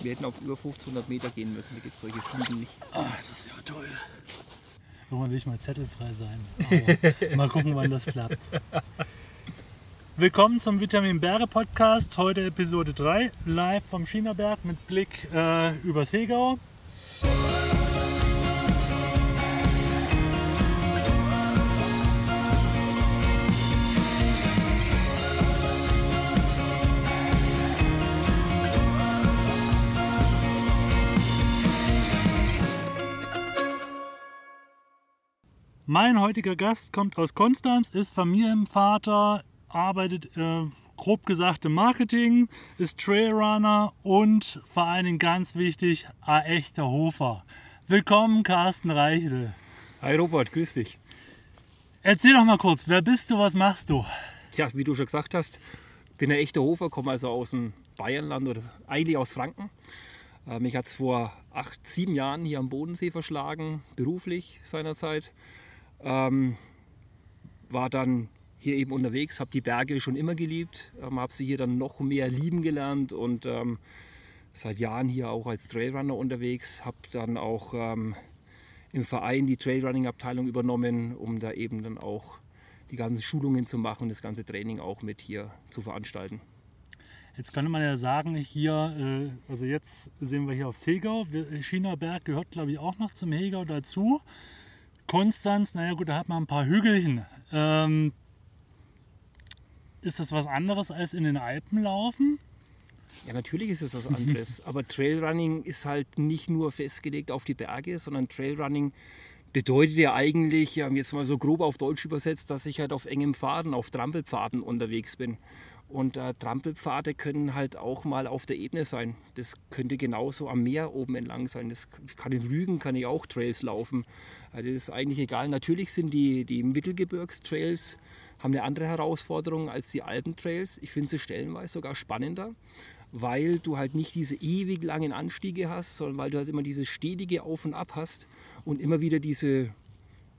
Wir hätten auf über 1500 Meter gehen müssen, da gibt es solche Fliegen nicht. Ah, das wäre toll. Irgendwann will ich mal zettelfrei sein. Aber mal gucken, wann das klappt. Willkommen zum Vitamin Berge Podcast, heute Episode 3, live vom Schienerberg mit Blick übers Hegau. Mein heutiger Gast kommt aus Konstanz, ist Familienvater, arbeitet grob gesagt im Marketing, ist Trailrunner und vor allen Dingen ganz wichtig, ein echter Hofer. Willkommen Carsten Reichel. Hi Robert, grüß dich. Erzähl doch mal kurz, wer bist du, was machst du? Tja, wie du schon gesagt hast, bin ein echter Hofer, komme also aus dem Bayernland oder eigentlich aus Franken. Mich hat es vor 7 Jahren hier am Bodensee verschlagen, beruflich seinerzeit. War dann hier eben unterwegs, habe die Berge schon immer geliebt, habe sie hier dann noch mehr lieben gelernt und seit Jahren hier auch als Trailrunner unterwegs, habe dann auch im Verein die Trailrunning-Abteilung übernommen, um da eben dann auch die ganzen Schulungen zu machen und das ganze Training auch mit hier zu veranstalten. Jetzt könnte man ja sagen, hier, also jetzt sehen wir hier aufs Hegau, Schienerberg gehört glaube ich auch noch zum Hegau dazu. Konstanz, naja gut, da hat man ein paar Hügelchen. Ist das was anderes als in den Alpen laufen? Ja, natürlich ist es was anderes, aber Trailrunning ist halt nicht nur festgelegt auf die Berge, sondern Trailrunning bedeutet ja eigentlich, jetzt mal so grob auf Deutsch übersetzt, dass ich halt auf engem Pfaden, auf Trampelpfaden unterwegs bin. Und Trampelpfade können halt auch mal auf der Ebene sein. Das könnte genauso am Meer oben entlang sein. Das kann in Rügen, kann ich auch Trails laufen. Also das ist eigentlich egal. Natürlich sind die Mittelgebirgstrails haben eine andere Herausforderung als die Alpentrails. Ich finde sie stellenweise sogar spannender, weil du halt nicht diese ewig langen Anstiege hast, sondern weil du halt immer dieses stetige Auf und Ab hast und immer wieder diese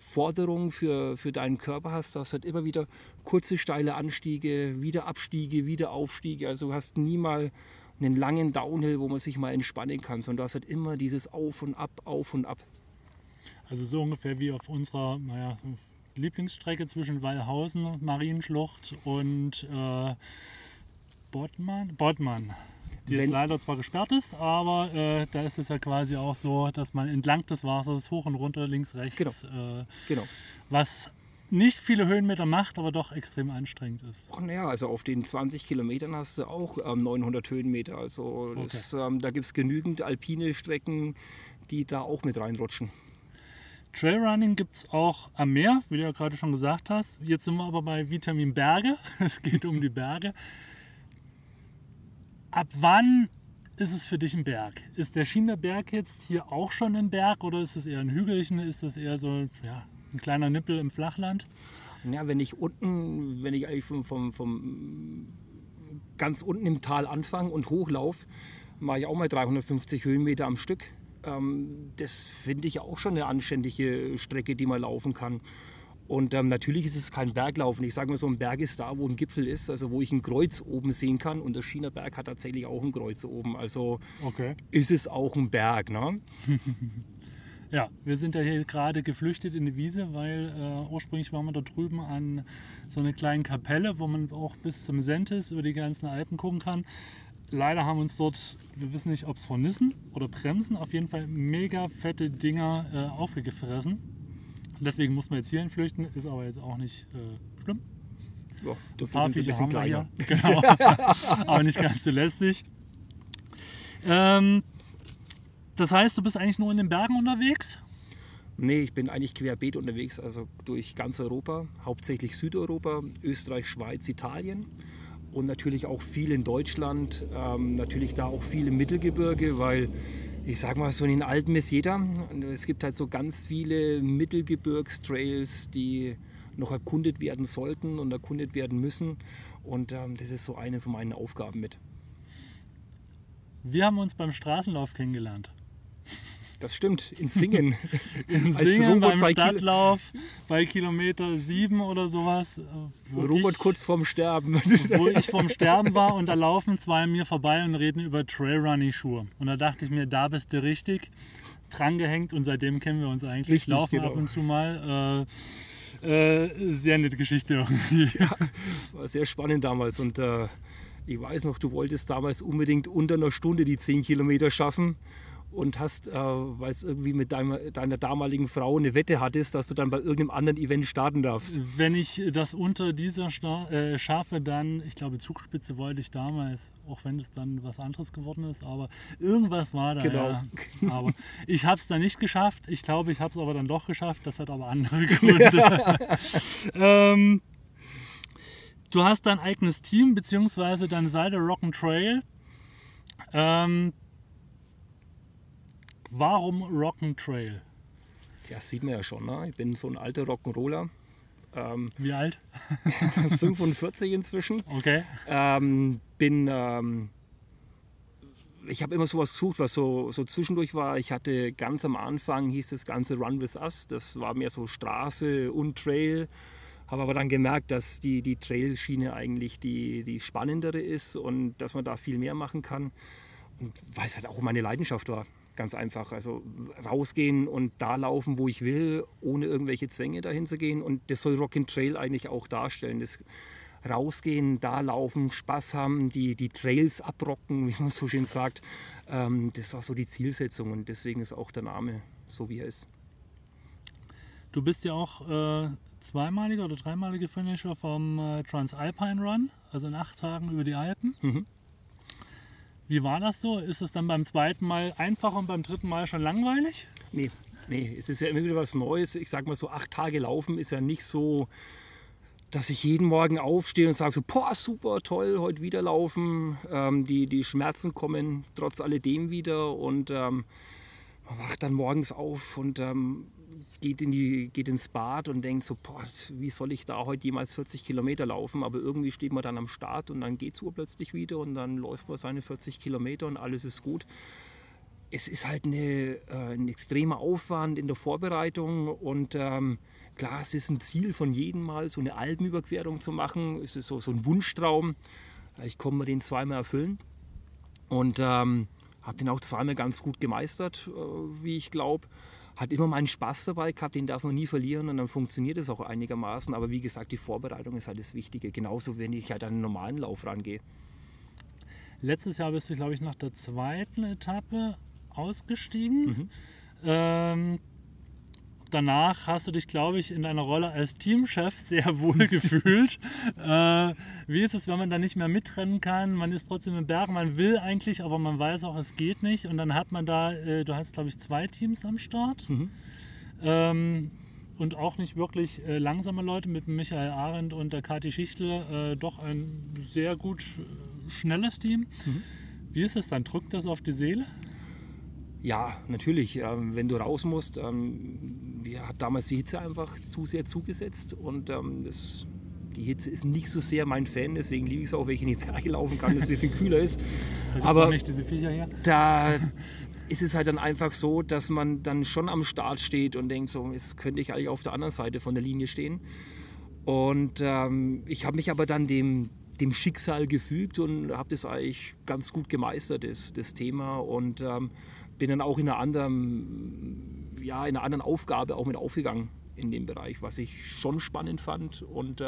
Forderung für deinen Körper hast, dass halt immer wieder kurze steile Anstiege, wieder Abstiege, wieder Aufstiege, also du hast nie mal einen langen Downhill, wo man sich mal entspannen kann, sondern du hast halt immer dieses Auf und Ab, Auf und Ab. Also so ungefähr wie auf unserer Lieblingsstrecke zwischen Wallhausen, Marienschlucht und Bodmann. Die jetzt leider zwar gesperrt ist, aber da ist es ja quasi auch so, dass man entlang des Wassers hoch und runter, links, rechts, genau. Was nicht viele Höhenmeter macht, aber doch extrem anstrengend ist. Och, naja, also auf den 20 Kilometern hast du auch 900 Höhenmeter, also okay. Da gibt es genügend alpine Strecken, die da auch mit reinrutschen. Trailrunning gibt es auch am Meer, wie du ja gerade schon gesagt hast. Jetzt sind wir aber bei Vitamin Berge, es geht um die Berge. Ab wann ist es für dich ein Berg? Ist der Schienerberg jetzt hier auch schon ein Berg oder ist es eher ein Hügelchen? Ist das eher so ein kleiner Nippel im Flachland? Ja, wenn ich eigentlich vom ganz unten im Tal anfange und hochlaufe, mache ich auch mal 350 Höhenmeter am Stück. Das finde ich auch schon eine anständige Strecke, die man laufen kann. Und natürlich ist es kein Berglaufen. Ich sage mal so, ein Berg ist da, wo ein Gipfel ist, also wo ich ein Kreuz oben sehen kann. Und der Schienerberg hat tatsächlich auch ein Kreuz oben. Also okay. Ist es auch ein Berg, ne? Ja, wir sind ja hier gerade geflüchtet in die Wiese, weil ursprünglich waren wir da drüben an so einer kleinen Kapelle, wo man auch bis zum Sentis über die ganzen Alpen gucken kann. Leider haben uns dort, wir wissen nicht, ob es von Nissen oder Bremsen, auf jeden Fall mega fette Dinger aufgefressen. Deswegen muss man jetzt hierhin flüchten, ist aber jetzt auch nicht schlimm. Ja, dafür sind sie ein bisschen kleiner. Genau. Aber nicht ganz so lästig. Das heißt, du bist eigentlich nur in den Bergen unterwegs? Nee, ich bin eigentlich querbeet unterwegs, also durch ganz Europa, hauptsächlich Südeuropa, Österreich, Schweiz, Italien und natürlich auch viel in Deutschland, natürlich da auch viel im Mittelgebirge, weil ich sag mal, so in den Alpen ist jeder. Es gibt halt so ganz viele Mittelgebirgstrails, die noch erkundet werden sollten und erkundet werden müssen. Und das ist so eine von meinen Aufgaben mit. Wir haben uns beim Straßenlauf kennengelernt. Das stimmt, in Singen. In Singen beim Stadtlauf bei Kilometer 7 oder sowas. Robert kurz vorm Sterben. Wo ich vorm Sterben war, und da laufen zwei an mir vorbei und reden über Trailrunning-Schuhe. Und da dachte ich mir, da bist du richtig dran gehängt, und seitdem kennen wir uns eigentlich. Richtig, laufen genau. Ab und zu mal. Sehr nette Geschichte irgendwie. Ja, war sehr spannend damals, und ich weiß noch, du wolltest damals unbedingt unter einer Stunde die 10 Kilometer schaffen und hast, weil es irgendwie mit deiner damaligen Frau eine Wette hattest, dass du dann bei irgendeinem anderen Event starten darfst. Wenn ich das unter dieser schaffe, dann, ich glaube, Zugspitze wollte ich damals, auch wenn es dann was anderes geworden ist, aber irgendwas war da. Genau. Ja. Aber ich habe es dann nicht geschafft, ich glaube, ich habe es aber dann doch geschafft, das hat aber andere Gründe. Du hast dein eigenes Team, beziehungsweise deine Seite Rock'n'Trail. Warum Rock'n'Trail? Das sieht man ja schon, ne? Ich bin so ein alter Rock'n'Roller. Wie alt? 45 inzwischen. Okay. Ich habe immer sowas gesucht, was so zwischendurch war. Ich hatte ganz am Anfang, hieß das ganze Run With Us. Das war mehr so Straße und Trail. Habe aber dann gemerkt, dass die Trail-Schiene eigentlich die spannendere ist und dass man da viel mehr machen kann. Und weil es halt auch meine Leidenschaft war. Ganz einfach, also rausgehen und da laufen, wo ich will, ohne irgendwelche Zwänge dahin zu gehen. Und das soll Rock'n'Trail eigentlich auch darstellen. Das Rausgehen, da laufen, Spaß haben, die Trails abrocken, wie man so schön sagt. Das war so die Zielsetzung, und deswegen ist auch der Name so, wie er ist. Du bist ja auch zweimaliger oder dreimaliger Finisher vom Transalpine Run, also in 8 Tagen über die Alpen. Mhm. Wie war das so? Ist es dann beim zweiten Mal einfach und beim dritten Mal schon langweilig? Nee, es ist ja immer wieder was Neues. Ich sag mal so, 8 Tage laufen ist ja nicht so, dass ich jeden Morgen aufstehe und sage so, boah, super, toll, heute wieder laufen. Die Schmerzen kommen trotz alledem wieder, und man wacht dann morgens auf und geht ins Bad und denkt so, boah, wie soll ich da heute jemals 40 Kilometer laufen? Aber irgendwie steht man dann am Start, und dann geht es urplötzlich wieder, und dann läuft man seine 40 Kilometer und alles ist gut. Es ist halt ein extremer Aufwand in der Vorbereitung, und klar, es ist ein Ziel von jedem Mal, so eine Alpenüberquerung zu machen. Es ist so ein Wunschtraum. Ich konnte mir den zweimal erfüllen, und habe den auch zweimal ganz gut gemeistert, wie ich glaube. Hat immer meinen Spaß dabei gehabt, den darf man nie verlieren, und dann funktioniert es auch einigermaßen. Aber wie gesagt, die Vorbereitung ist halt das Wichtige, genauso wenn ich halt an einen normalen Lauf rangehe. Letztes Jahr bist du, glaube ich, nach der zweiten Etappe ausgestiegen. Mhm. Danach hast du dich, glaube ich, in deiner Rolle als Teamchef sehr wohl gefühlt. Wie ist es, wenn man da nicht mehr mitrennen kann? Man ist trotzdem im Berg, man will eigentlich, aber man weiß auch, es geht nicht. Und dann hat man da, du hast, glaube ich, 2 Teams am Start. Mhm. Und auch nicht wirklich langsame Leute mit Michael Arendt und der Kathi Schichtel. Doch ein sehr gut schnelles Team. Mhm. Wie ist es dann? Drückt das auf die Seele? Ja, natürlich, wenn du raus musst, mir hat damals die Hitze einfach zu sehr zugesetzt, und die Hitze ist nicht so sehr mein Fan, deswegen liebe ich es auch, wenn ich in die Berge laufen kann, dass es ein bisschen kühler ist. Aber nicht diese Viecher hier. Da ist es halt dann einfach so, dass man dann schon am Start steht und denkt, so, jetzt könnte ich eigentlich auf der anderen Seite von der Linie stehen. Und ich habe mich aber dann dem Schicksal gefügt und habe das eigentlich ganz gut gemeistert, das Thema. Und bin dann auch in einer anderen Aufgabe auch mit aufgegangen in dem Bereich, was ich schon spannend fand und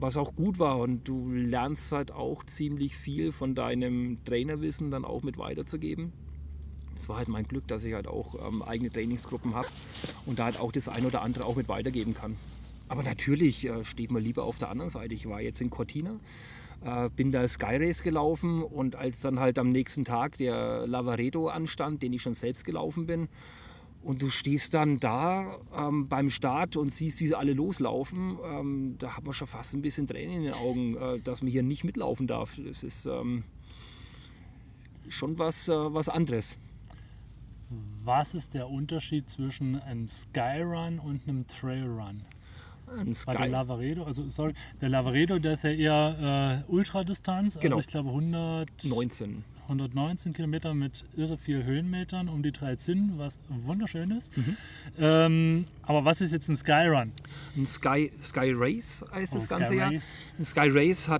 was auch gut war. Und du lernst halt auch ziemlich viel von deinem Trainerwissen dann auch mit weiterzugeben. Es war halt mein Glück, dass ich halt auch eigene Trainingsgruppen habe und da halt auch das ein oder andere auch mit weitergeben kann. Aber natürlich steht man lieber auf der anderen Seite. Ich war jetzt in Cortina, bin da Sky Race gelaufen, und als dann halt am nächsten Tag der Lavaredo anstand, den ich schon selbst gelaufen bin, und du stehst dann da beim Start und siehst, wie sie alle loslaufen, da hat man schon fast ein bisschen Tränen in den Augen, dass man hier nicht mitlaufen darf. Das ist schon was anderes. Was ist der Unterschied zwischen einem Skyrun und einem Trailrun? Der Lavaredo, der ist ja eher Ultradistanz, genau. Also ich glaube 119. 119 Kilometer mit irre viel Höhenmetern um die 3 Zinn, was wunderschön ist. Mhm. Aber was ist jetzt ein Skyrun? Ein Sky Race heißt das ganze Jahr. Ein Sky Race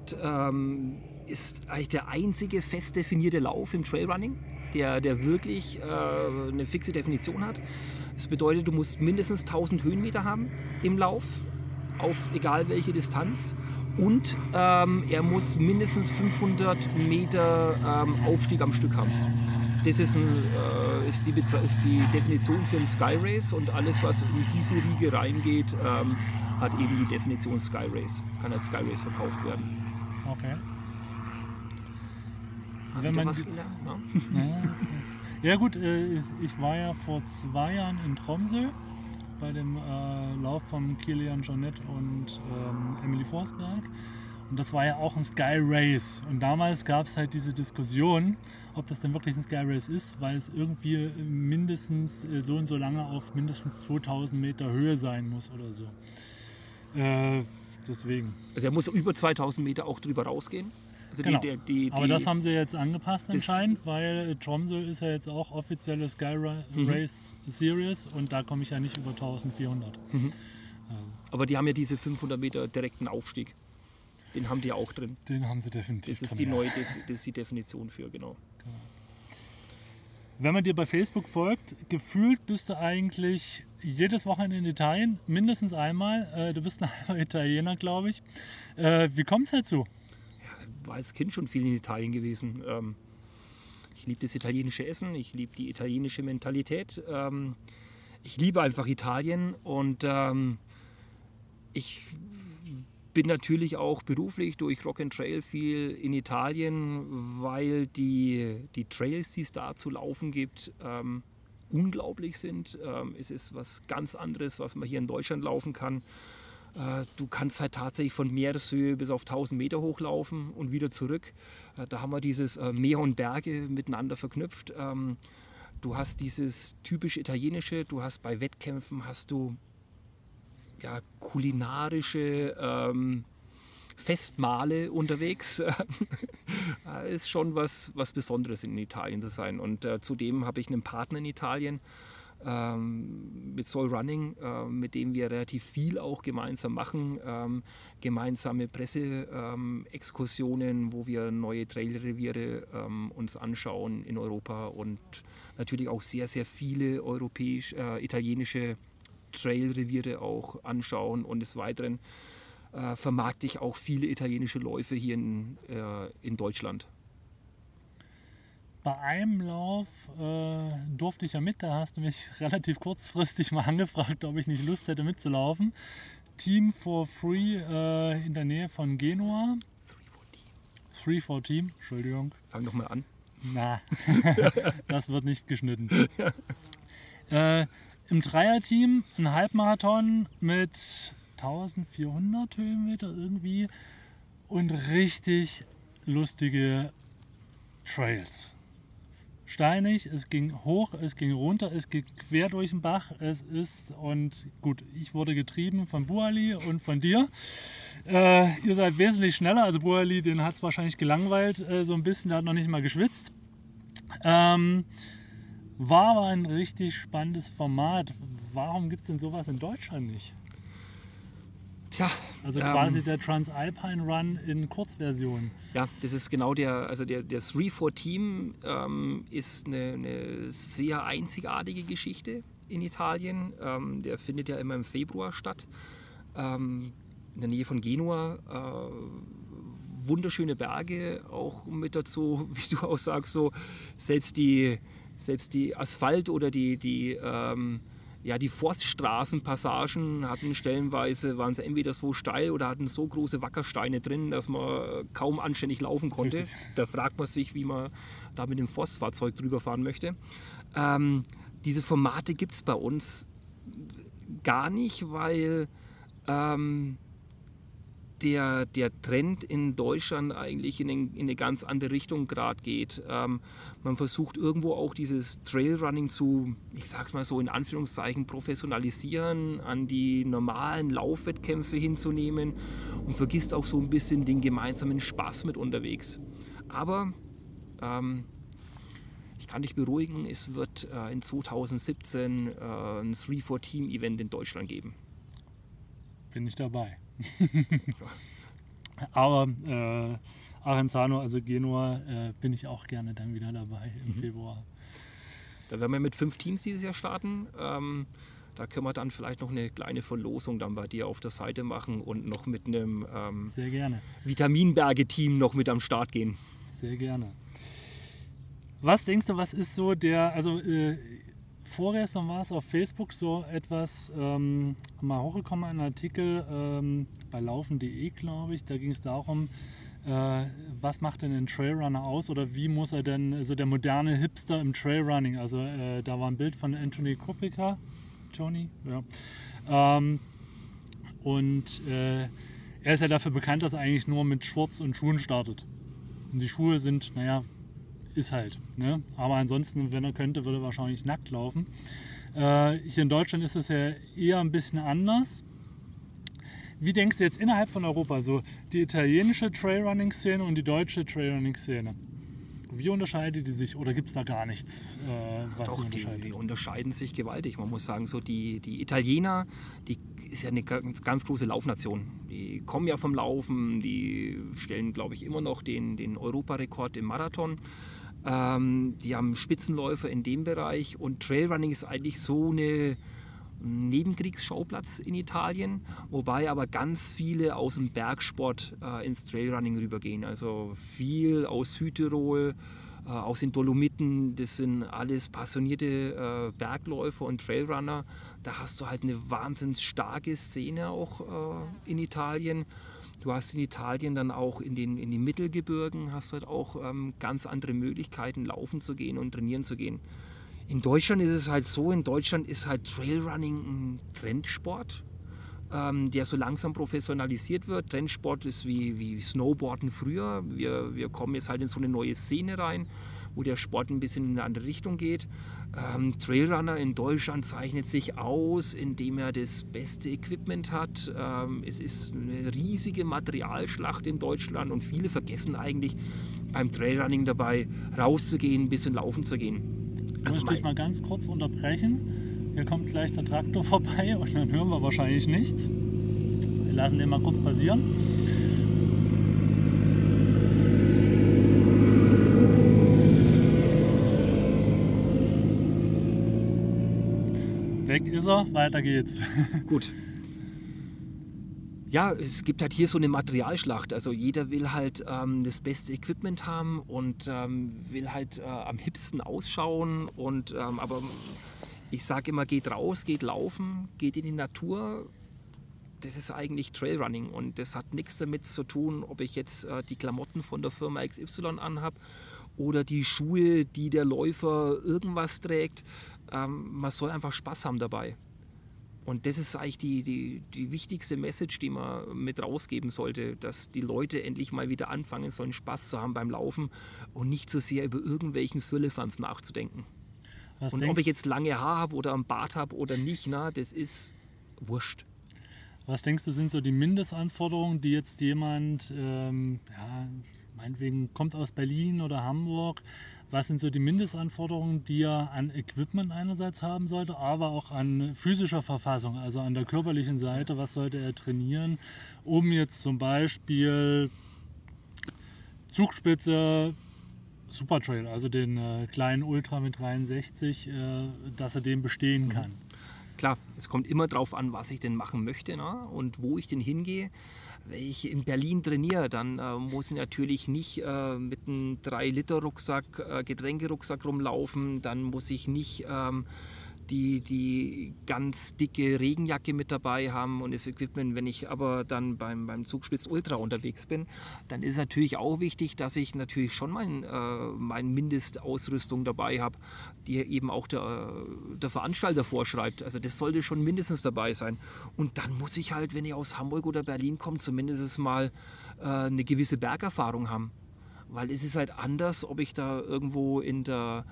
ist eigentlich der einzige fest definierte Lauf im Trailrunning, der wirklich eine fixe Definition hat. Das bedeutet, du musst mindestens 1000 Höhenmeter haben im Lauf, auf egal welche Distanz. Und er muss mindestens 500 Meter Aufstieg am Stück haben. Das ist, ist die Definition für einen Sky Race, und alles, was in diese Riege reingeht, hat eben die Definition Sky Race. Kann als Sky Race verkauft werden. Okay. Hab ich da was gelernt? Ja gut, ich war ja vor 2 Jahren in Tromsø bei dem Lauf von Kilian Jornet und Emily Forsberg. Und das war ja auch ein Sky Race. Und damals gab es halt diese Diskussion, ob das denn wirklich ein Sky Race ist, weil es irgendwie mindestens so und so lange auf mindestens 2000 Meter Höhe sein muss oder so. Deswegen. Also er muss über 2000 Meter auch drüber rausgehen. Also genau. Aber das haben sie jetzt angepasst anscheinend, weil Tromsø ist ja jetzt auch offizielle Sky Race Series, und da komme ich ja nicht über 1400. Mhm. Aber die haben ja diese 500 Meter direkten Aufstieg. Den haben die ja auch drin. Den haben sie definitiv. Das ist die neue Definition für, genau. Wenn man dir bei Facebook folgt, gefühlt bist du eigentlich jedes Wochenende in Italien, mindestens einmal. Du bist ein halber Italiener, glaube ich. Wie kommt es dazu? War als Kind schon viel in Italien gewesen. Ich liebe das italienische Essen, ich liebe die italienische Mentalität. Ich liebe einfach Italien, und ich bin natürlich auch beruflich durch Rock'n'Trail viel in Italien, weil die Trails, die es da zu laufen gibt, unglaublich sind. Es ist was ganz anderes, was man hier in Deutschland laufen kann. Du kannst halt tatsächlich von Meereshöhe bis auf 1000 Meter hochlaufen und wieder zurück. Da haben wir dieses Meer und Berge miteinander verknüpft. Du hast dieses typisch italienische, du hast bei Wettkämpfen kulinarische Festmahle unterwegs. Ist schon was Besonderes, in Italien zu sein. Und zudem habe ich einen Partner in Italien, mit Soul Running, mit dem wir relativ viel auch gemeinsam machen. Gemeinsame Presseexkursionen, wo wir neue Trailreviere uns anschauen in Europa, und natürlich auch sehr, sehr viele italienische Trailreviere auch anschauen. Und des Weiteren vermarkte ich auch viele italienische Läufe hier in Deutschland. Bei einem Lauf durfte ich ja mit, da hast du mich relativ kurzfristig mal angefragt, ob ich nicht Lust hätte mitzulaufen. Team for Free in der Nähe von Genua. 3 for Team, Entschuldigung. Fang doch mal an. Na, das wird nicht geschnitten. Im Dreierteam ein Halbmarathon mit 1400 Höhenmeter irgendwie und richtig lustige Trails. Steinig, es ging hoch, es ging runter, es ging quer durch den Bach, ich wurde getrieben von Buali und von dir. Ihr seid wesentlich schneller, also Buali, den hat es wahrscheinlich gelangweilt, so ein bisschen, der hat noch nicht mal geschwitzt. War aber ein richtig spannendes Format. Warum gibt es denn sowas in Deutschland nicht? Tja, also quasi der Transalpine Run in Kurzversion. Ja, das ist genau der 3-4-Team ist eine sehr einzigartige Geschichte in Italien. Der findet ja immer im Februar statt, in der Nähe von Genua. Wunderschöne Berge auch mit dazu, wie du auch sagst, so selbst die Asphalt- oder die Forststraßenpassagen hatten stellenweise, waren sie entweder so steil oder hatten so große Wackersteine drin, dass man kaum anständig laufen konnte. Richtig. Da fragt man sich, wie man da mit dem Forstfahrzeug drüber fahren möchte. Diese Formate gibt es bei uns gar nicht, weil der Trend in Deutschland eigentlich in eine ganz andere Richtung gerade geht. Man versucht irgendwo auch dieses Trailrunning zu, ich sag's mal so in Anführungszeichen, professionalisieren, an die normalen Laufwettkämpfe hinzunehmen, und vergisst auch so ein bisschen den gemeinsamen Spaß mit unterwegs. Aber Ich kann dich beruhigen, es wird in 2017 ein 3-4-Team-Event in Deutschland geben. Bin ich dabei. Aber Arenzano, also Genua, bin ich auch gerne dann wieder dabei im Februar. Da werden wir mit 5 Teams dieses Jahr starten. Da können wir dann vielleicht noch eine kleine Verlosung dann bei dir auf der Seite machen und noch mit einem sehr gerne Vitaminberge-Team noch mit am Start gehen. Sehr gerne. Was denkst du, was ist so der, also vorgestern war es auf Facebook so etwas, mal hochgekommen, ein Artikel bei laufen.de, glaube ich, da ging es darum, was macht denn ein Trailrunner aus oder wie muss er denn, also der moderne Hipster im Trailrunning, also da war ein Bild von Anthony Kupica, Tony, ja, und er ist ja dafür bekannt, dass er eigentlich nur mit Shorts und Schuhen startet und die Schuhe sind, naja, ist halt, ne? Aber ansonsten, wenn er könnte, würde er wahrscheinlich nackt laufen. Hier in Deutschland ist es ja eher ein bisschen anders. Wie denkst du jetzt innerhalb von Europa, so die italienische Trailrunning-Szene und die deutsche Trailrunning-Szene? Wie unterscheidet die sich oder gibt es da gar nichts, was sie unterscheidet? Die unterscheiden sich gewaltig. Man muss sagen, so die Italiener, die ist ja eine ganz große Laufnation. Die kommen ja vom Laufen, die stellen, glaube ich, immer noch den Europarekord im Marathon. Die haben Spitzenläufer in dem Bereich und Trailrunning ist eigentlich so eine Nebenkriegsschauplatz in Italien, wobei aber ganz viele aus dem Bergsport ins Trailrunning rübergehen. Also viel aus Südtirol, aus den Dolomiten, das sind alles passionierte Bergläufer und Trailrunner. Da hast du halt eine wahnsinnig starke Szene auch in Italien. Du hast in Italien dann auch in den Mittelgebirgen hast du halt auch ganz andere Möglichkeiten, laufen zu gehen und trainieren zu gehen. In Deutschland ist es halt so, in Deutschland ist halt Trailrunning ein Trendsport, der so langsam professionalisiert wird. Trendsport ist wie Snowboarden früher. Wir kommen jetzt halt in so eine neue Szene rein, wo der Sport ein bisschen in eine andere Richtung geht. Trailrunner in Deutschland zeichnet sich aus, indem er das beste Equipment hat. Es ist eine riesige Materialschlacht in Deutschland und viele vergessen eigentlich beim Trailrunning dabei rauszugehen, ein bisschen laufen zu gehen. Ich möchte dich mal ganz kurz unterbrechen. Hier kommt gleich der Traktor vorbei und dann hören wir wahrscheinlich nichts. Wir lassen den mal kurz passieren. Weg ist er, weiter geht's. Gut. Ja, es gibt halt hier so eine Materialschlacht, also jeder will halt das beste Equipment haben und will halt am hipsten ausschauen und aber ich sage immer, geht raus, geht laufen, geht in die Natur, das ist eigentlich Trailrunning und das hat nichts damit zu tun, ob ich jetzt die Klamotten von der Firma XY anhab oder die Schuhe, die der Läufer irgendwas trägt, man soll einfach Spaß haben dabei. Und das ist eigentlich die wichtigste Message, die man mit rausgeben sollte, dass die Leute endlich mal wieder anfangen sollen, Spaß zu haben beim Laufen und nicht so sehr über irgendwelchen Firlefanz nachzudenken. Was und ob ich jetzt lange Haar habe oder einen Bart habe oder nicht, na, das ist wurscht. Was denkst du, sind so die Mindestanforderungen, die jetzt jemand, ja, meinetwegen kommt aus Berlin oder Hamburg, was sind so die Mindestanforderungen, die er an Equipment einerseits haben sollte, aber auch an physischer Verfassung, also an der körperlichen Seite, was sollte er trainieren, um jetzt zum Beispiel Zugspitze, Supertrail, also den kleinen Ultra mit 63, dass er den bestehen kann? Klar, es kommt immer darauf an, was ich denn machen möchte, na? Und wo ich denn hingehe. Wenn ich in Berlin trainiere, dann muss ich natürlich nicht mit einem 3-Liter-Rucksack, Getränkerucksack rumlaufen, dann muss ich nicht die ganz dicke Regenjacke mit dabei haben und das Equipment. Wenn ich aber dann beim Zugspitz Ultra unterwegs bin, dann ist natürlich auch wichtig, dass ich natürlich schon meine Mindestausrüstung dabei habe, die eben auch der Veranstalter vorschreibt. Also das sollte schon mindestens dabei sein. Und dann muss ich halt, wenn ich aus Hamburg oder Berlin komme, zumindest mal eine gewisse Bergerfahrung haben. Weil es ist halt anders, ob ich da irgendwo da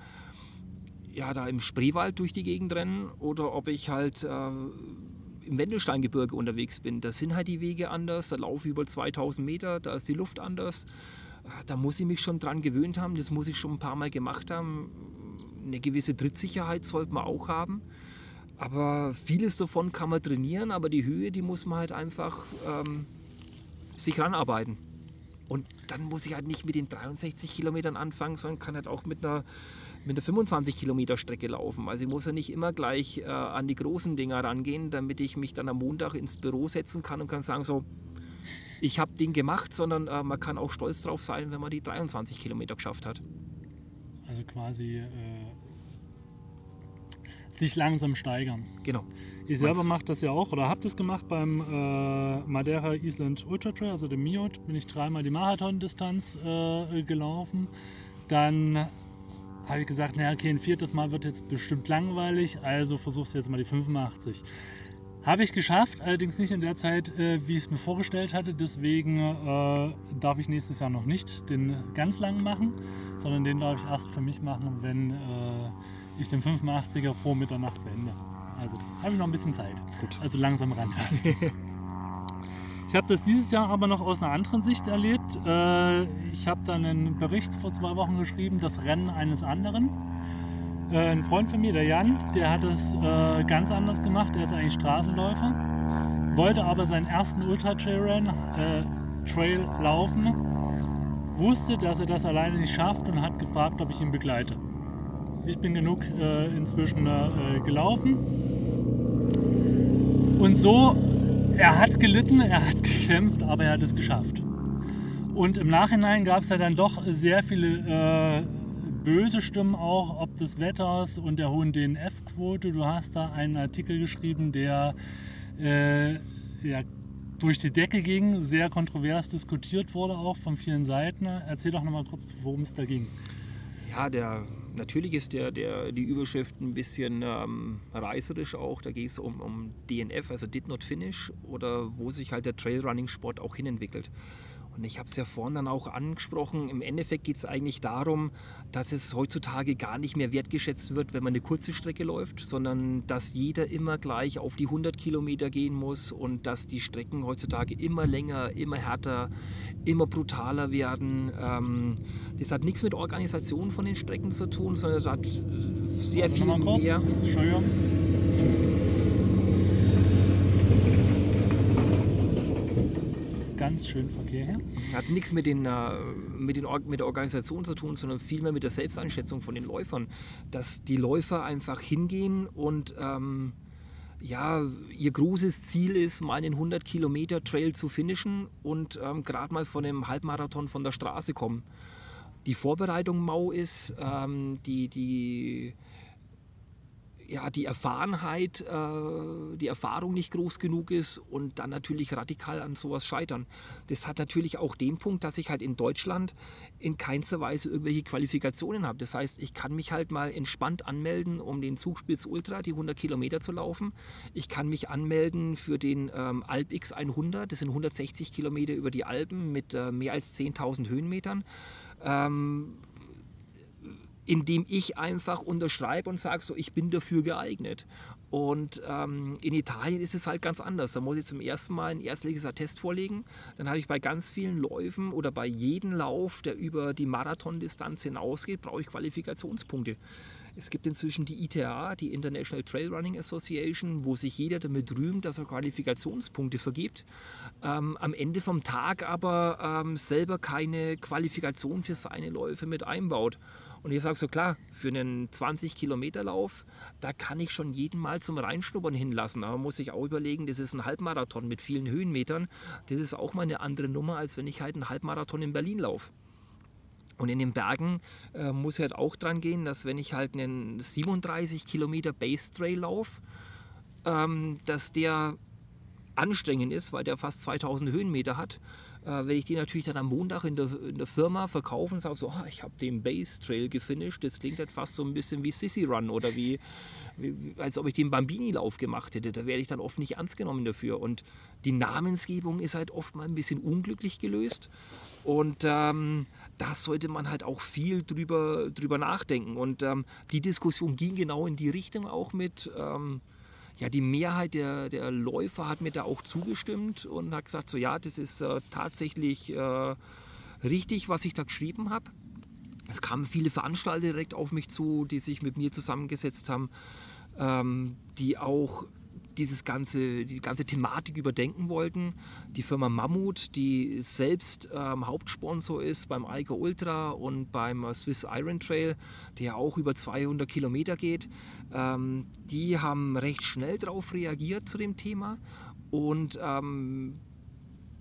im Spreewald durch die Gegend rennen oder ob ich halt im Wendelsteingebirge unterwegs bin. Da sind halt die Wege anders, da laufe ich über 2000 Meter, da ist die Luft anders. Da muss ich mich schon dran gewöhnt haben, das muss ich schon ein paar Mal gemacht haben. eine gewisse Trittsicherheit sollte man auch haben. Aber vieles davon kann man trainieren, aber die Höhe, die muss man halt einfach sich ranarbeiten. Und dann muss ich halt nicht mit den 63 Kilometern anfangen, sondern kann halt auch mit einer 25 Kilometer Strecke laufen. Also ich muss ja nicht immer gleich an die großen Dinger rangehen, damit ich mich dann am Montag ins Büro setzen kann und kann sagen, so, ich habe den gemacht, sondern man kann auch stolz drauf sein, wenn man die 23 Kilometer geschafft hat. Also quasi sich langsam steigern. Genau. Ihr selber macht das ja auch, oder habt es gemacht beim Madeira Island Ultra Trail, also dem MIOT, bin ich dreimal die Marathon-Distanz gelaufen. Dann habe ich gesagt, naja, okay, ein viertes Mal wird jetzt bestimmt langweilig, also versuchst du jetzt mal die 85. Habe ich geschafft, allerdings nicht in der Zeit, wie ich es mir vorgestellt hatte. Deswegen darf ich nächstes Jahr noch nicht den ganz langen machen, sondern den darf ich erst für mich machen, wenn ich den 85er vor Mitternacht beende. Also habe ich noch ein bisschen Zeit. Gut. Also langsam rantasten. Ich habe das dieses Jahr aber noch aus einer anderen Sicht erlebt. Ich habe dann einen Bericht vor 2 Wochen geschrieben, das Rennen eines anderen. Ein Freund von mir, der Jan, der hat es ganz anders gemacht. Er ist eigentlich Straßenläufer, wollte aber seinen ersten Ultra-Trail laufen, wusste, dass er das alleine nicht schafft und hat gefragt, ob ich ihn begleite. Ich bin genug inzwischen gelaufen. Und so, er hat gelitten, er hat gekämpft, aber er hat es geschafft. Und im Nachhinein gab es ja dann doch sehr viele böse Stimmen auch, ob des Wetters und der hohen DNF-Quote. Du hast da einen Artikel geschrieben, der ja, durch die Decke ging, sehr kontrovers diskutiert wurde, auch von vielen Seiten. Erzähl doch nochmal kurz, worum es da ging. Ja, natürlich ist die Überschrift ein bisschen reißerisch auch. Da geht es um DNF, also Did Not Finish, oder wo sich halt der Trailrunning-Sport auch hinentwickelt. Und ich habe es ja vorhin dann auch angesprochen, im Endeffekt geht es eigentlich darum, dass es heutzutage gar nicht mehr wertgeschätzt wird, wenn man eine kurze Strecke läuft, sondern dass jeder immer gleich auf die 100 Kilometer gehen muss und dass die Strecken heutzutage immer länger, immer härter, immer brutaler werden. Das hat nichts mit Organisation von den Strecken zu tun, sondern das hat sehr viel mehr... Ganz schön Verkehr her. Hat nichts mit der Organisation zu tun, sondern vielmehr mit der Selbsteinschätzung von den Läufern. Dass die Läufer einfach hingehen und ja, ihr großes Ziel ist, meinen 100 Kilometer Trail zu finishen und gerade mal von dem Halbmarathon von der Straße kommen. Die Vorbereitung mau ist, die Erfahrenheit, die Erfahrung nicht groß genug ist und dann natürlich radikal an sowas scheitern. Das hat natürlich auch den Punkt, dass ich halt in Deutschland in keinster Weise irgendwelche Qualifikationen habe. Das heißt, ich kann mich halt mal entspannt anmelden, um den Zugspitz Ultra, die 100 Kilometer zu laufen. Ich kann mich anmelden für den Alp X100, das sind 160 Kilometer über die Alpen mit mehr als 10.000 Höhenmetern. Indem ich einfach unterschreibe und sage, so, ich bin dafür geeignet. Und in Italien ist es halt ganz anders. Da muss ich zum ersten Mal ein ärztliches Attest vorlegen. Dann habe ich bei ganz vielen Läufen oder bei jedem Lauf, der über die Marathondistanz hinausgeht, brauche ich Qualifikationspunkte. Es gibt inzwischen die ITA, die International Trail Running Association, wo sich jeder damit rühmt, dass er Qualifikationspunkte vergibt, am Ende vom Tag aber selber keine Qualifikation für seine Läufe mit einbaut. Und ich sage so, klar, für einen 20-Kilometer-Lauf, da kann ich schon jeden mal zum Reinschnuppern hinlassen. Aber man muss sich auch überlegen, das ist ein Halbmarathon mit vielen Höhenmetern. Das ist auch mal eine andere Nummer, als wenn ich halt einen Halbmarathon in Berlin laufe. Und in den Bergen muss ich halt auch dran gehen, dass wenn ich halt einen 37-Kilometer-Base-Trail laufe, dass der anstrengend ist, weil der fast 2000 Höhenmeter hat. Wenn ich die natürlich dann am Montag in der Firma verkaufe und sage so, oh, ich habe den Base Trail gefinisht, das klingt halt fast so ein bisschen wie Sissy Run oder wie als ob ich den Bambini-Lauf gemacht hätte. Da werde ich dann oft nicht ernst genommen dafür. Und die Namensgebung ist halt oft mal ein bisschen unglücklich gelöst. Und da sollte man halt auch viel drüber nachdenken. Und die Diskussion ging genau in die Richtung auch mit... Ja, die Mehrheit der Läufer hat mir da auch zugestimmt und hat gesagt, so ja, das ist tatsächlich richtig, was ich da geschrieben habe. Es kamen viele Veranstalter direkt auf mich zu, die sich mit mir zusammengesetzt haben, die auch die ganze Thematik überdenken wollten. Die Firma Mammut, die selbst Hauptsponsor ist beim Eiger Ultra und beim Swiss Iron Trail, der auch über 200 Kilometer geht, die haben recht schnell darauf reagiert zu dem Thema und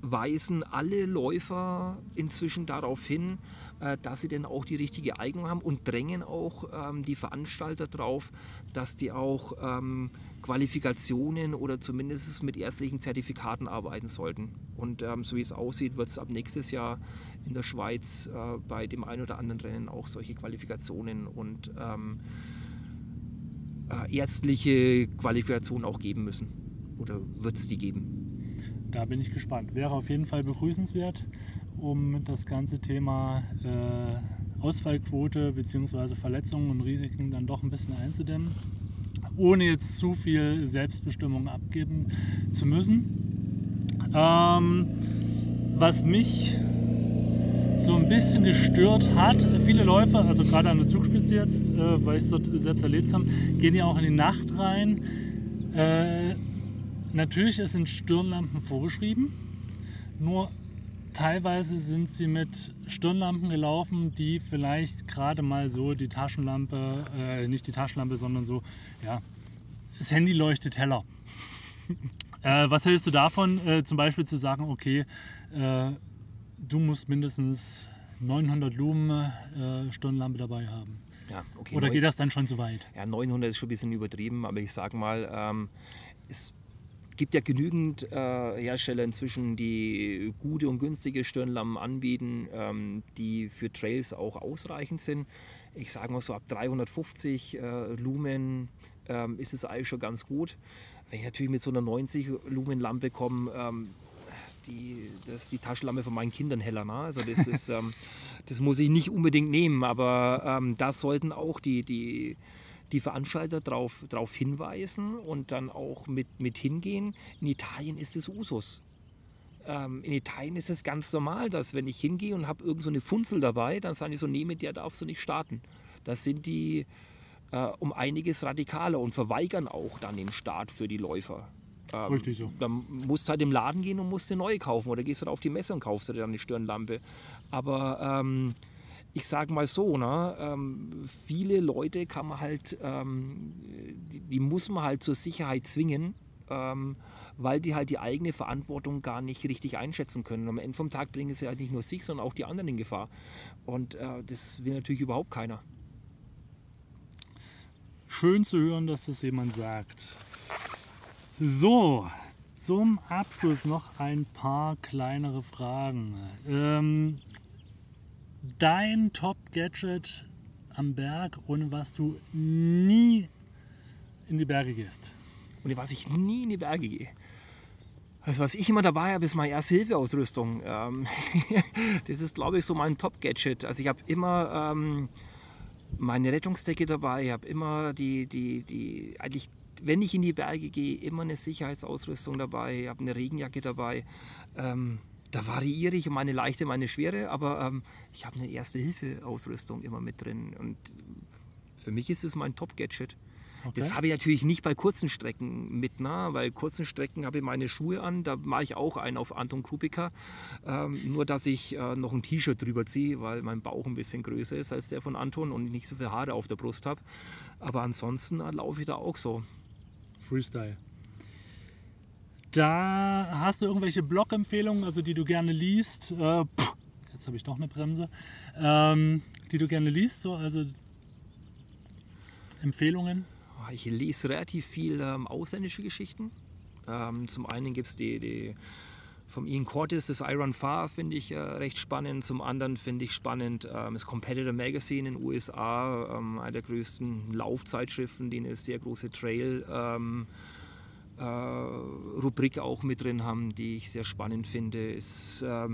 weisen alle Läufer inzwischen darauf hin, dass sie denn auch die richtige Eignung haben und drängen auch die Veranstalter darauf, dass die auch Qualifikationen oder zumindest mit ärztlichen Zertifikaten arbeiten sollten. Und so wie es aussieht, wird es ab nächstes Jahr in der Schweiz bei dem einen oder anderen Rennen auch solche Qualifikationen und ärztliche Qualifikationen auch geben müssen oder wird es die geben. Da bin ich gespannt. Wäre auf jeden Fall begrüßenswert, um das ganze Thema Ausfallquote bzw. Verletzungen und Risiken dann doch ein bisschen einzudämmen, ohne jetzt zu viel Selbstbestimmung abgeben zu müssen. Was mich so ein bisschen gestört hat, viele Läufer, also gerade an der Zugspitze jetzt, weil ich es dort selbst erlebt habe, gehen ja auch in die Nacht rein. Natürlich sind Stirnlampen vorgeschrieben, nur teilweise sind sie mit Stirnlampen gelaufen, die vielleicht gerade mal so die Taschenlampe, nicht die Taschenlampe, sondern so, ja, das Handy leuchtet heller. Was hältst du davon, zum Beispiel zu sagen, okay, du musst mindestens 900 Lumen Stirnlampe dabei haben? Ja, okay, oder geht das dann schon zu weit? Ja, 900 ist schon ein bisschen übertrieben, aber ich sag mal, es gibt ja genügend Hersteller inzwischen, die gute und günstige Stirnlampen anbieten, die für Trails auch ausreichend sind. Ich sage mal so ab 350 Lumen ist es eigentlich schon ganz gut. Wenn ich natürlich mit so einer 90 Lumen Lampe komme, das ist die Taschenlampe von meinen Kindern heller, ne? Also das ist, das muss ich nicht unbedingt nehmen, aber da sollten auch die Veranstalter darauf hinweisen und dann auch mit hingehen. In Italien ist es Usus. In Italien ist es ganz normal, dass wenn ich hingehe und habe irgend so eine Funzel dabei, dann sagen die so, nee, mit der darfst du nicht starten. Das sind die um einiges radikaler und verweigern auch dann den Start für die Läufer. Richtig so. Dann musst du halt im Laden gehen und musst eine neue kaufen oder gehst dann auf die Messe und kaufst dir dann eine Stirnlampe. Aber ich sage mal so, ne, viele Leute kann man halt, die muss man halt zur Sicherheit zwingen, weil die halt die eigene Verantwortung gar nicht richtig einschätzen können. Am Ende vom Tag bringen sie halt nicht nur sich, sondern auch die anderen in Gefahr. Und das will natürlich überhaupt keiner. Schön zu hören, dass das jemand sagt. So, zum Abschluss noch ein paar kleinere Fragen. Dein Top-Gadget am Berg, ohne was du nie in die Berge gehst. Ohne was ich nie in die Berge gehe. Also was ich immer dabei habe, ist meine Erste-Hilfe-Ausrüstung. Das ist, glaube ich, so mein Top-Gadget. Also ich habe immer meine Rettungsdecke dabei. Ich habe immer eigentlich, wenn ich in die Berge gehe, immer eine Sicherheitsausrüstung dabei. Ich habe eine Regenjacke dabei. Da variiere ich meine leichte, meine schwere, aber ich habe eine Erste-Hilfe-Ausrüstung immer mit drin und für mich ist es mein Top-Gadget. Okay. Das habe ich natürlich nicht bei kurzen Strecken mit, ne? Bei kurzen Strecken habe ich meine Schuhe an, da mache ich auch einen auf Anton Kubica, nur dass ich noch ein T-Shirt drüber ziehe, weil mein Bauch ein bisschen größer ist als der von Anton und ich nicht so viele Haare auf der Brust habe, aber ansonsten laufe ich da auch so. Freestyle. Da hast du irgendwelche Blog-Empfehlungen, also die du gerne liest, jetzt habe ich doch eine Bremse, die du gerne liest, so, also Empfehlungen? Ich lese relativ viel ausländische Geschichten. Zum einen gibt es die vom Ian Cortis, das Iron Far, finde ich recht spannend. Zum anderen finde ich spannend das Competitor Magazine in den USA, eine der größten Laufzeitschriften, die eine sehr große Trail Rubrik auch mit drin haben, die ich sehr spannend finde. Ist, ja,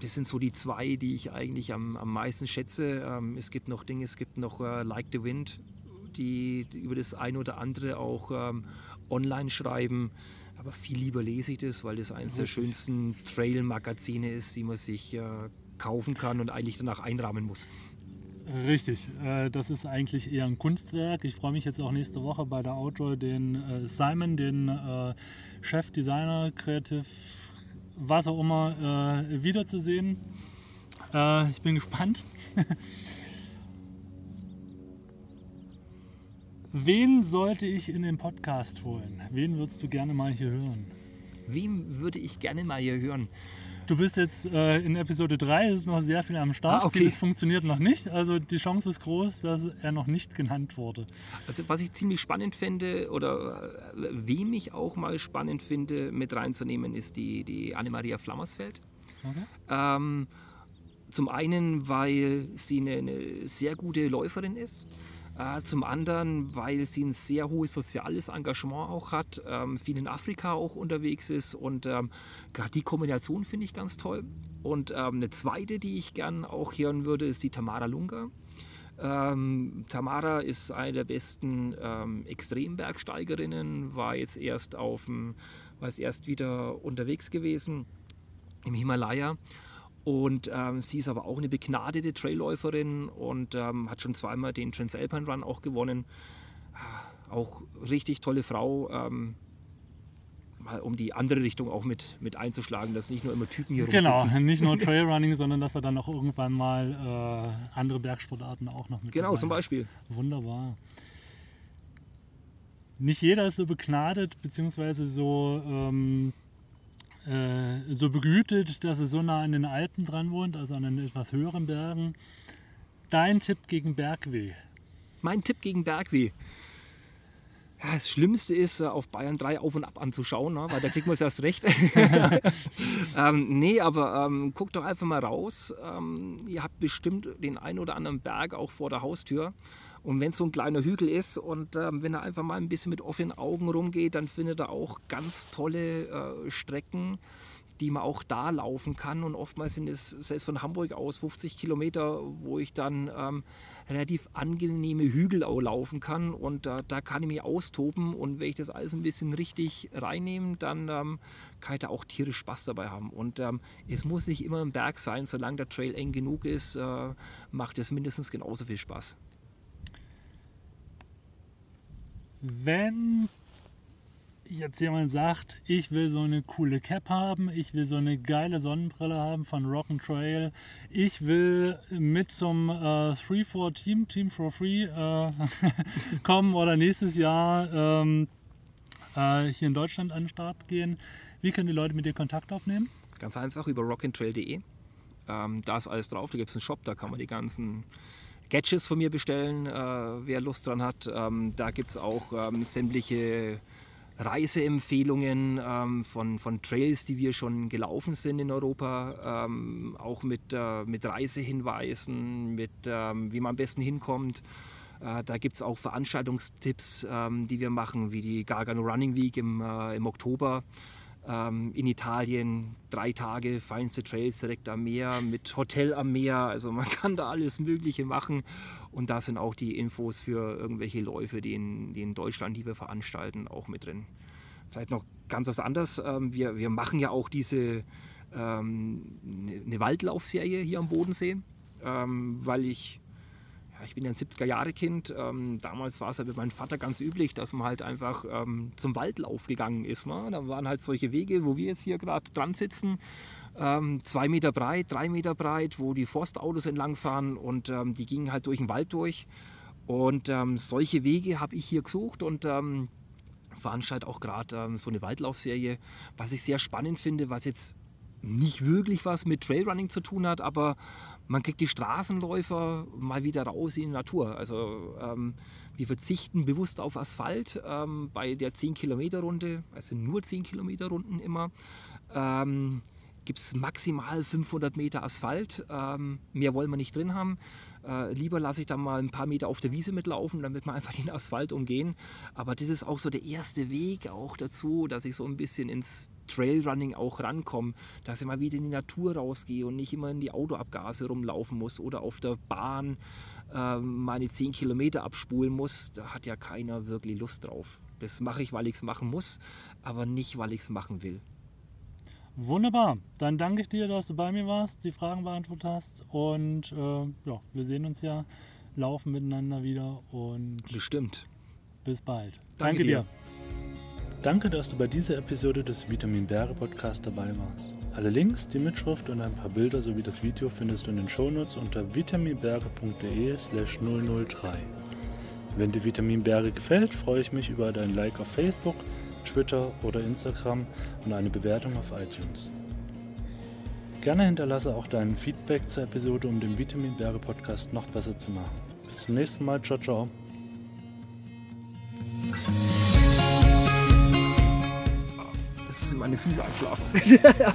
das sind so die zwei, die ich eigentlich am meisten schätze. Es gibt noch Dinge, es gibt noch Like the Wind, die über das eine oder andere auch online schreiben. Aber viel lieber lese ich das, weil das eines der schönsten Trail-Magazine ist, die man sich kaufen kann und eigentlich danach einrahmen muss. Richtig, das ist eigentlich eher ein Kunstwerk. Ich freue mich jetzt auch nächste Woche bei der Outjoy den Simon, den Chefdesigner, Kreativ, was auch immer, wiederzusehen. Ich bin gespannt. Wen sollte ich in den Podcast holen? Wen würdest du gerne mal hier hören? Wem würde ich gerne mal hier hören? Du bist jetzt in Episode 3, es ist noch sehr viel am Start, okay. Vieles funktioniert noch nicht, also die Chance ist groß, dass er noch nicht genannt wurde. Also was ich ziemlich spannend finde oder wem ich auch mal spannend finde mit reinzunehmen, ist die Annemaria Flammersfeld. Okay. Zum einen, weil sie eine sehr gute Läuferin ist. Zum anderen, weil sie ein sehr hohes soziales Engagement auch hat, viel in Afrika auch unterwegs ist und gerade die Kombination finde ich ganz toll. Und eine zweite, die ich gern auch hören würde, ist die Tamara Lunga. Tamara ist eine der besten Extrembergsteigerinnen, war jetzt erst wieder unterwegs gewesen im Himalaya. Und sie ist aber auch eine begnadete Trailläuferin und hat schon zweimal den Transalpine Run auch gewonnen. Auch richtig tolle Frau, mal um die andere Richtung auch mit einzuschlagen, dass nicht nur immer Typen hier rumsitzen. Genau, nicht nur Trailrunning, sondern dass wir dann auch irgendwann mal andere Bergsportarten auch noch mit dabei. Zum Beispiel. Wunderbar. Nicht jeder ist so begnadet, beziehungsweise so begütet, dass er so nah an den Alpen dran wohnt, also an den etwas höheren Bergen. Dein Tipp gegen Bergweh? Mein Tipp gegen Bergweh? Ja, das Schlimmste ist, auf Bayern 3 auf und ab anzuschauen, ne? Weil da kriegt man es erst recht. Nee, aber guckt doch einfach mal raus. Ihr habt bestimmt den einen oder anderen Berg auch vor der Haustür. Und wenn es so ein kleiner Hügel ist und wenn er einfach mal ein bisschen mit offenen Augen rumgeht, dann findet er auch ganz tolle Strecken, die man auch da laufen kann. Und oftmals sind es selbst von Hamburg aus 50 Kilometer, wo ich dann relativ angenehme Hügel auch laufen kann. Und da kann ich mich austoben. Und wenn ich das alles ein bisschen richtig reinnehme, dann kann ich da auch tierisch Spaß dabei haben. Und es muss nicht immer ein Berg sein. Solange der Trail eng genug ist, macht es mindestens genauso viel Spaß. Wenn jetzt jemand sagt, ich will so eine coole Cap haben, ich will so eine geile Sonnenbrille haben von Rock'n'Trail, ich will mit zum 3-4-Team, Team for Free kommen oder nächstes Jahr hier in Deutschland an den Start gehen, wie können die Leute mit dir Kontakt aufnehmen? Ganz einfach über rock'n'trail.de, da ist alles drauf, da gibt es einen Shop, da kann man die ganzen Gadgets von mir bestellen, wer Lust dran hat. Da gibt es auch sämtliche Reiseempfehlungen von Trails, die wir schon gelaufen sind in Europa. Auch mit Reisehinweisen, mit wie man am besten hinkommt. Da gibt es auch Veranstaltungstipps, die wir machen, wie die Gargano Running Week im Oktober. In Italien 3 Tage, feinste Trails direkt am Meer, mit Hotel am Meer, also man kann da alles Mögliche machen und da sind auch die Infos für irgendwelche Läufe, die in Deutschland, die wir veranstalten, auch mit drin. Vielleicht noch ganz was anderes, wir machen ja auch eine Waldlaufserie hier am Bodensee, weil ich bin ja ein 70er-Jahre-Kind. Damals war es ja mit meinem Vater ganz üblich, dass man halt einfach zum Waldlauf gegangen ist. Ne? Da waren halt solche Wege, wo wir jetzt hier gerade dran sitzen. 2 Meter breit, 3 Meter breit, wo die Forstautos entlangfahren und die gingen halt durch den Wald durch. Und solche Wege habe ich hier gesucht und veranstalte auch gerade so eine Waldlaufserie, was ich sehr spannend finde, was jetzt nicht wirklich was mit Trailrunning zu tun hat, aber man kriegt die Straßenläufer mal wieder raus in die Natur. Also wir verzichten bewusst auf Asphalt bei der 10-Kilometer-Runde, also nur 10-Kilometer-Runden immer, gibt es maximal 500 Meter Asphalt, mehr wollen wir nicht drin haben. Lieber lasse ich dann mal ein paar Meter auf der Wiese mitlaufen, damit wir einfach den Asphalt umgehen. Aber das ist auch so der erste Weg auch dazu, dass ich so ein bisschen ins Trailrunning auch rankommen, dass ich mal wieder in die Natur rausgehe und nicht immer in die Autoabgase rumlaufen muss oder auf der Bahn meine 10 Kilometer abspulen muss, da hat ja keiner wirklich Lust drauf. Das mache ich, weil ich es machen muss, aber nicht, weil ich es machen will. Wunderbar, dann danke ich dir, dass du bei mir warst, die Fragen beantwortet hast und ja, wir sehen uns ja laufen miteinander wieder und bestimmt. Bis bald. Danke dir. Danke, dass du bei dieser Episode des Vitamin Bäre Podcast dabei warst. Alle Links, die Mitschrift und ein paar Bilder sowie das Video findest du in den Shownotes unter vitaminberge.de/003. Wenn dir Vitamin Bäre gefällt, freue ich mich über dein Like auf Facebook, Twitter oder Instagram und eine Bewertung auf iTunes. Gerne hinterlasse auch dein Feedback zur Episode, um den Vitamin Bäre Podcast noch besser zu machen. Bis zum nächsten Mal. Ciao, ciao. Das ist meine Füße anschlafen.